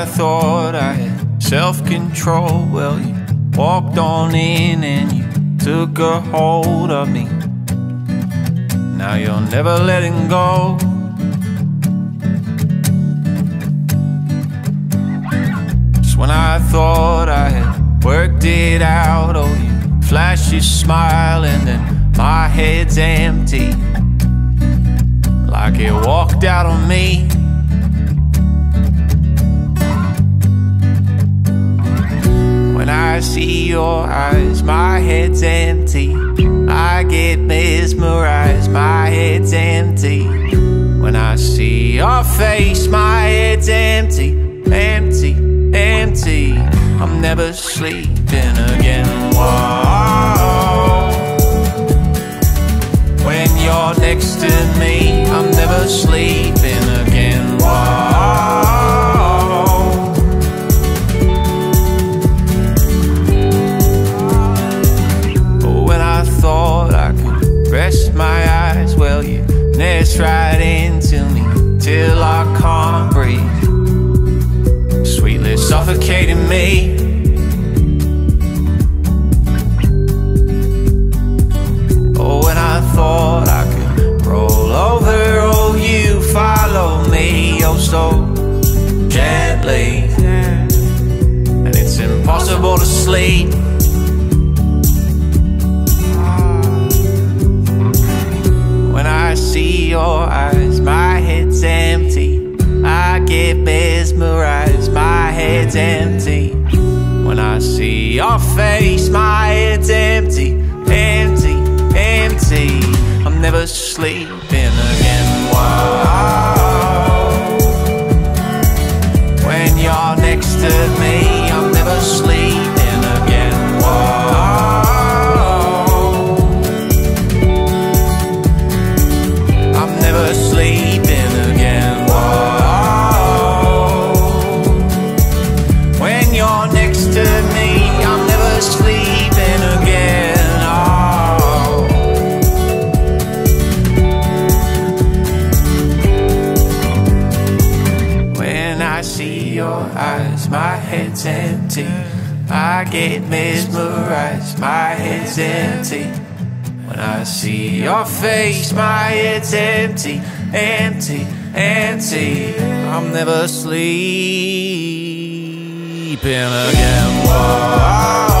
I thought I had self-control. Well, you walked on in and you took a hold of me. Now you're never letting go. Just when I thought I had worked it out, oh, you flash your smile and then my head's empty, like it walked out on me. When I see your eyes, my head's empty. I get mesmerized, my head's empty. When I see your face, my head's empty, empty, empty. I'm never sleeping again. Whoa. When you're next to me, I'm never sleeping again. Whoa. Rest my eyes, well, you nest right into me till I can't breathe, sweetly suffocating me. Oh, when I thought I could roll over, oh, you follow me, oh, so gently, and it's impossible to sleep. I see your eyes, my head's empty. I get mesmerized, my head's empty. When I see your face, my head's empty, empty, empty. I'm never sleeping again. Whoa. When you're next to me, I'm never sleeping again. Whoa. Sleeping again. Whoa. When you're next to me, I'm never sleeping again. Oh. When I see your eyes, my head's empty. I get mesmerized, my head's empty. When I see your face, my head's empty, empty, empty. I'm never sleeping again. Whoa.